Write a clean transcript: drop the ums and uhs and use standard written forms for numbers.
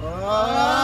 Oh.